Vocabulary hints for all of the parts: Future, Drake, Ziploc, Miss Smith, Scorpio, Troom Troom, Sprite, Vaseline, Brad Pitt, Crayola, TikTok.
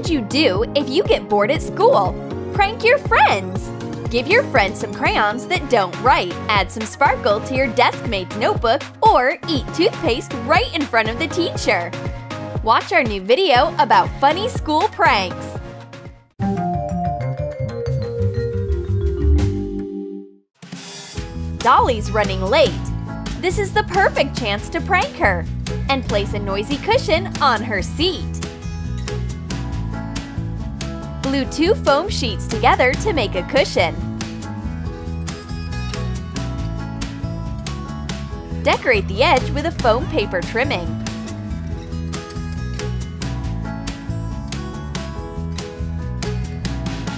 could you do if you get bored at school? Prank your friends! Give your friends some crayons that don't write, add some sparkle to your deskmate's notebook, or eat toothpaste right in front of the teacher. Watch our new video about funny school pranks. Dolly's running late. This is the perfect chance to prank her and place a noisy cushion on her seat. Glue 2 foam sheets together to make a cushion. Decorate the edge with a foam paper trimming.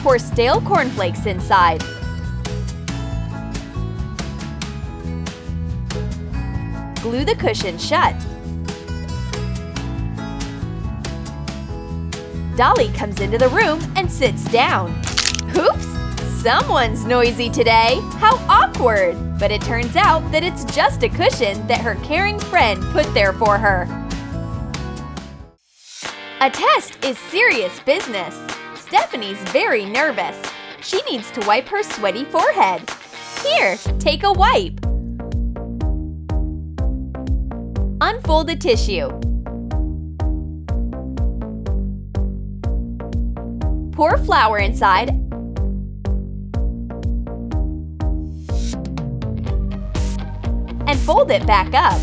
Pour stale cornflakes inside. Glue the cushion shut. Dolly comes into the room and sits down. Oops! Someone's noisy today! How awkward! But it turns out that it's just a cushion that her caring friend put there for her. A test is serious business. Stephanie's very nervous. She needs to wipe her sweaty forehead. Here, take a wipe. Unfold the tissue. Pour flour inside and fold it back up.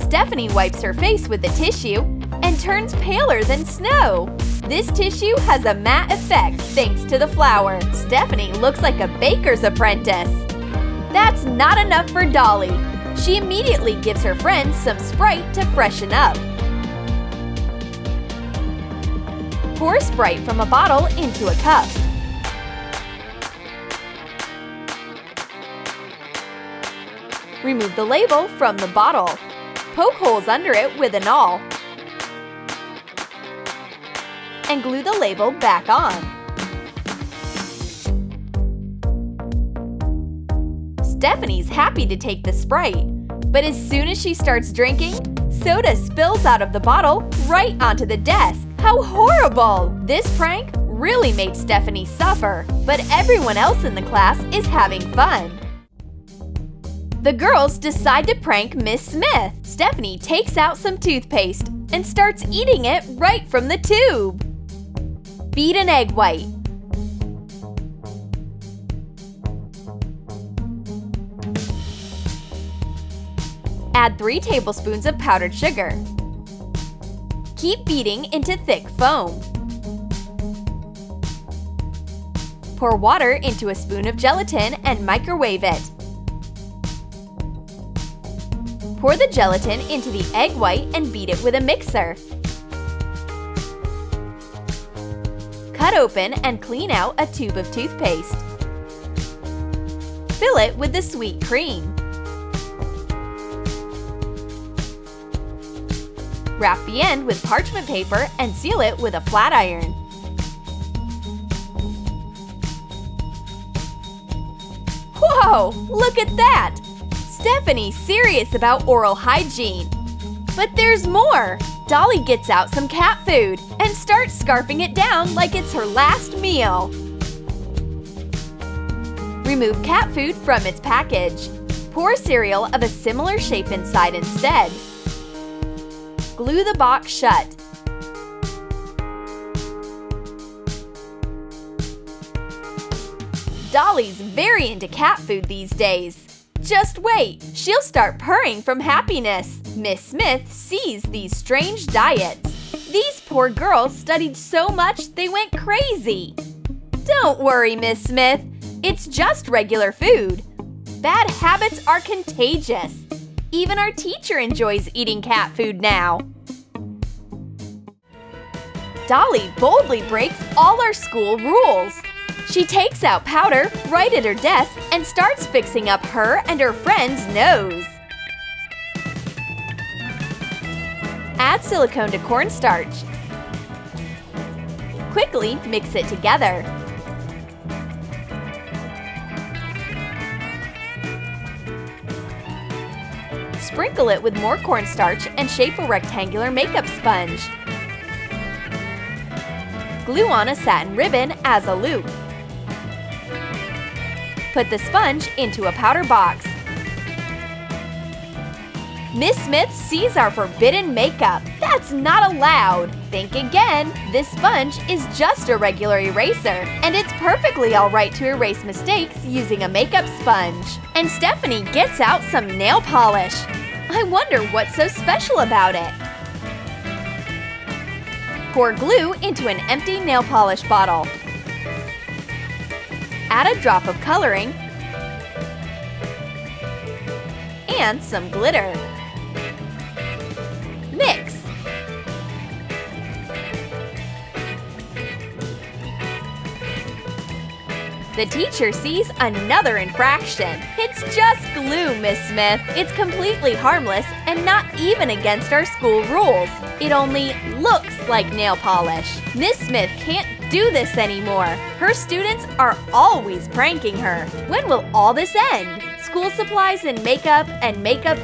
Stephanie wipes her face with the tissue and turns paler than snow. This tissue has a matte effect thanks to the flour. Stephanie looks like a baker's apprentice. That's not enough for Dolly. She immediately gives her friends some Sprite to freshen up. Pour Sprite from a bottle into a cup. Remove the label from the bottle. Poke holes under it with a awl. And glue the label back on. Stephanie's happy to take the Sprite, but as soon as she starts drinking, soda spills out of the bottle right onto the desk. How horrible! This prank really made Stephanie suffer, but everyone else in the class is having fun. The girls decide to prank Miss Smith. Stephanie takes out some toothpaste and starts eating it right from the tube. Beat an egg white. Add 3 tablespoons of powdered sugar. Keep beating into thick foam. Pour water into a spoon of gelatin and microwave it. Pour the gelatin into the egg white and beat it with a mixer. Cut open and clean out a tube of toothpaste. Fill it with the sweet cream. Wrap the end with parchment paper and seal it with a flat iron. Whoa! Look at that! Stephanie's serious about oral hygiene. But there's more! Dolly gets out some cat food and starts scarfing it down like it's her last meal. Remove cat food from its package. Pour cereal of a similar shape inside instead. Glue the box shut. Dolly's very into cat food these days. Just wait, she'll start purring from happiness. Miss Smith sees these strange diets. These poor girls studied so much they went crazy. Don't worry, Miss Smith. It's just regular food. Bad habits are contagious. Even our teacher enjoys eating cat food now. Dolly boldly breaks all our school rules. She takes out powder right at her desk and starts fixing up her and her friend's nose. Add silicone to cornstarch. Quickly mix it together. sprinkle it with more cornstarch and shape a rectangular makeup sponge. Glue on a satin ribbon as a loop. Put the sponge into a powder box. Miss Smith sees our forbidden makeup. That's not allowed. Think again. This sponge is just a regular eraser, and it's perfectly alright to erase mistakes using a makeup sponge. And Stephanie gets out some nail polish. I wonder what's so special about it. Pour glue into an empty nail polish bottle. Add a drop of coloring and some glitter. Mix. The teacher sees another infraction. It's just glue, Miss Smith. It's completely harmless and not even against our school rules. It only looks like nail polish. Miss Smith can't do this anymore. Her students are always pranking her. When will all this end? School supplies and makeup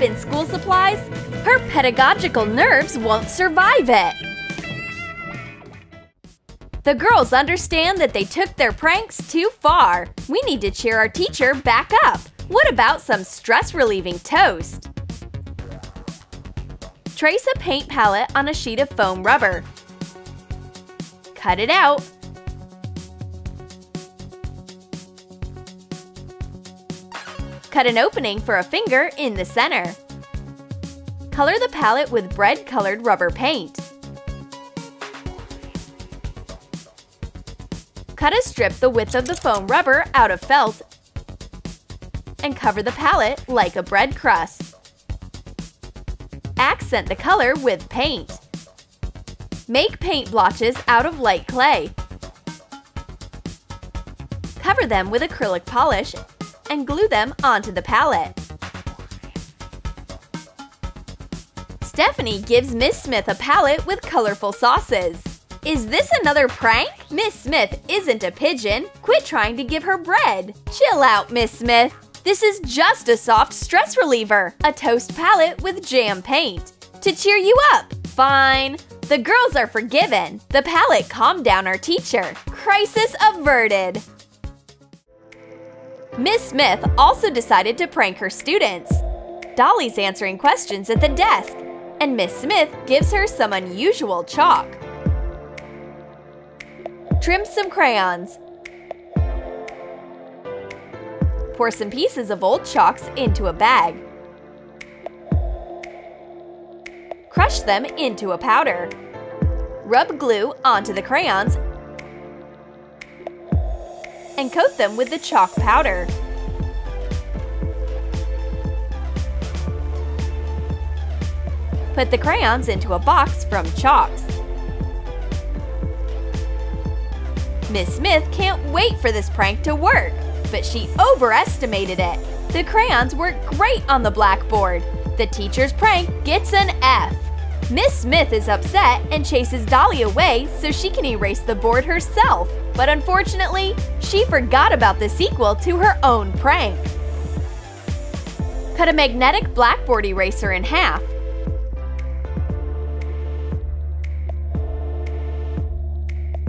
in school supplies? Her pedagogical nerves won't survive it. The girls understand that they took their pranks too far. We need to cheer our teacher back up. What about some stress-relieving toast? Trace a paint palette on a sheet of foam rubber. Cut it out. Cut an opening for a finger in the center. Color the palette with bread-colored rubber paint. Cut a strip the width of the foam rubber out of felt and cover the palette like a bread crust. Accent the color with paint. Make paint blotches out of light clay. Cover them with acrylic polish and glue them onto the palette. Stephanie gives Miss Smith a palette with colorful sauces. Is this another prank? Miss Smith isn't a pigeon. Quit trying to give her bread. Chill out, Miss Smith. This is just a soft stress reliever, a toast palette with jam paint. To cheer you up. Fine. The girls are forgiven. The palette calmed down our teacher. Crisis averted. Miss Smith also decided to prank her students. Dolly's answering questions at the desk, and Miss Smith gives her some unusual chalk. Trim some crayons. Pour some pieces of old chalks into a bag. Crush them into a powder. Rub glue onto the crayons and coat them with the chalk powder. Put the crayons into a box from chalks. Miss Smith can't wait for this prank to work, but she overestimated it. The crayons work great on the blackboard. The teacher's prank gets an F. Miss Smith is upset and chases Dolly away so she can erase the board herself. But unfortunately, she forgot about the sequel to her own prank. Cut a magnetic blackboard eraser in half.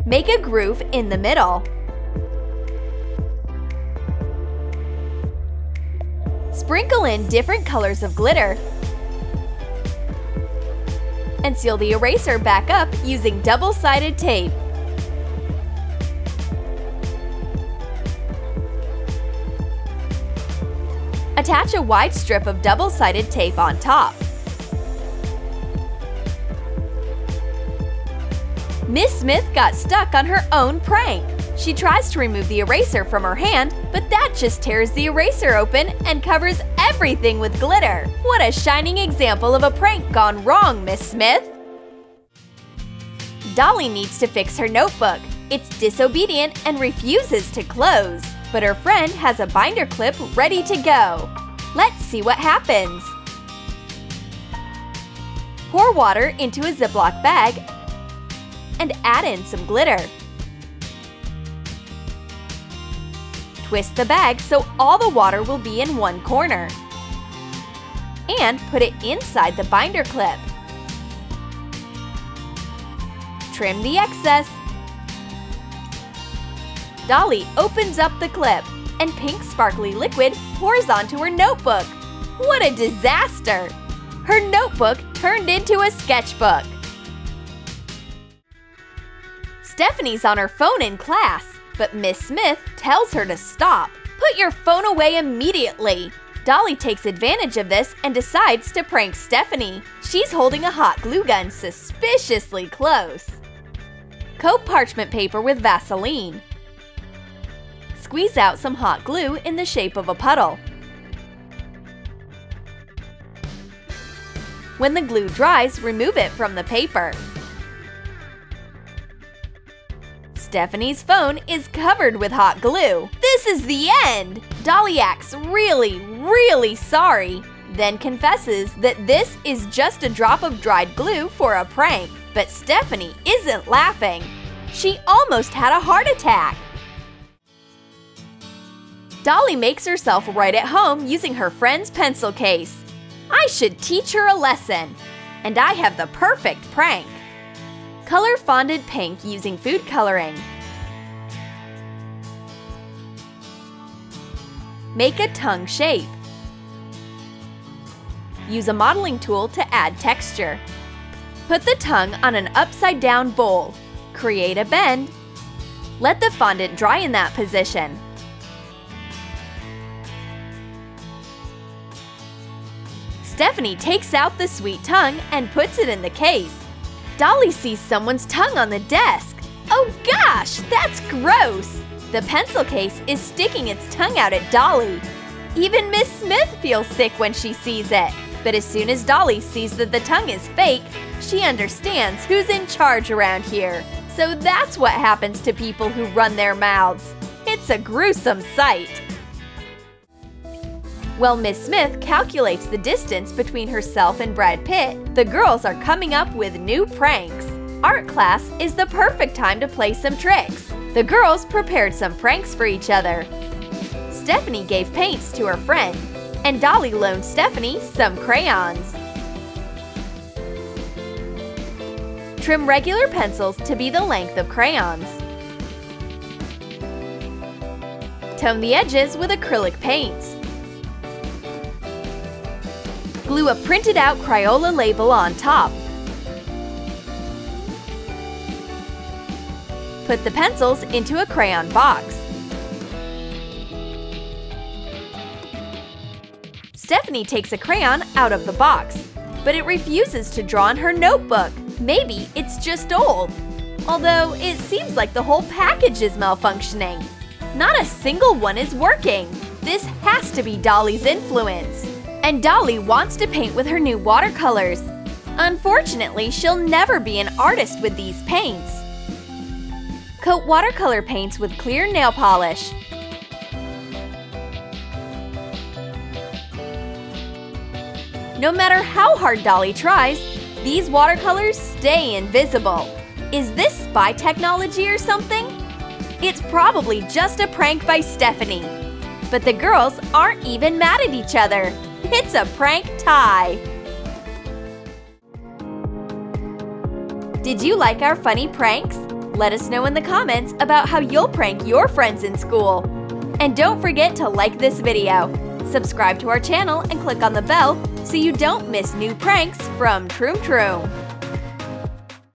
Make a groove in the middle. Sprinkle in different colors of glitter. And seal the eraser back up using double-sided tape. Attach a wide strip of double-sided tape on top. Miss Smith got stuck on her own prank. She tries to remove the eraser from her hand, but that just tears the eraser open and covers everything with glitter. What a shining example of a prank gone wrong, Miss Smith! Dolly needs to fix her notebook. It's disobedient and refuses to close. But her friend has a binder clip ready to go. Let's see what happens. Pour water into a Ziploc bag and add in some glitter. Twist the bag so all the water will be in one corner. and put it inside the binder clip. Trim the excess. Dolly opens up the clip, and pink sparkly liquid pours onto her notebook. What a disaster! Her notebook turned into a sketchbook. Stephanie's on her phone in class, but Miss Smith tells her to stop. Put your phone away immediately! Dolly takes advantage of this and decides to prank Stephanie. She's holding a hot glue gun suspiciously close. Coat parchment paper with Vaseline. Squeeze out some hot glue in the shape of a puddle. When the glue dries, remove it from the paper. Stephanie's phone is covered with hot glue. This is the end! Dolly acts really sorry, then confesses that this is just a drop of dried glue for a prank. But Stephanie isn't laughing. She almost had a heart attack. Dolly makes herself write at home using her friend's pencil case. I should teach her a lesson. And I have the perfect prank. Color fondant pink using food coloring. Make a tongue shape. Use a modeling tool to add texture. Put the tongue on an upside-down bowl. Create a bend. Let the fondant dry in that position. Stephanie takes out the sweet tongue and puts it in the case. Dolly sees someone's tongue on the desk. Oh gosh, that's gross! The pencil case is sticking its tongue out at Dolly. Even Miss Smith feels sick when she sees it. But as soon as Dolly sees that the tongue is fake, she understands who's in charge around here. So that's what happens to people who run their mouths. It's a gruesome sight. While Miss Smith calculates the distance between herself and Brad Pitt, the girls are coming up with new pranks. Art class is the perfect time to play some tricks. The girls prepared some pranks for each other. Stephanie gave paints to her friend, and Dolly loaned Stephanie some crayons. Trim regular pencils to be the length of crayons. Tone the edges with acrylic paints. Glue a printed out Crayola label on top. Put the pencils into a crayon box. Stephanie takes a crayon out of the box, but it refuses to draw in her notebook. Maybe it's just old. Although it seems like the whole package is malfunctioning. Not a single one is working. This has to be Dolly's influence. And Dolly wants to paint with her new watercolors. Unfortunately, she'll never be an artist with these paints. Coat watercolor paints with clear nail polish. No matter how hard Dolly tries, these watercolors stay invisible. Is this spy technology or something? It's probably just a prank by Stephanie. But the girls aren't even mad at each other. It's a prank tie! Did you like our funny pranks? Let us know in the comments about how you'll prank your friends in school! And don't forget to like this video, subscribe to our channel and click on the bell so you don't miss new pranks from Troom Troom!